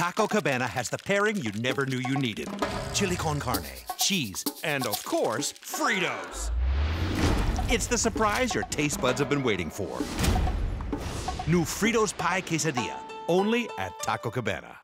Taco Cabana has the pairing you never knew you needed. Chili con carne, cheese, and of course, Fritos. It's the surprise your taste buds have been waiting for. New Fritos Pie Quesadilla, only at Taco Cabana.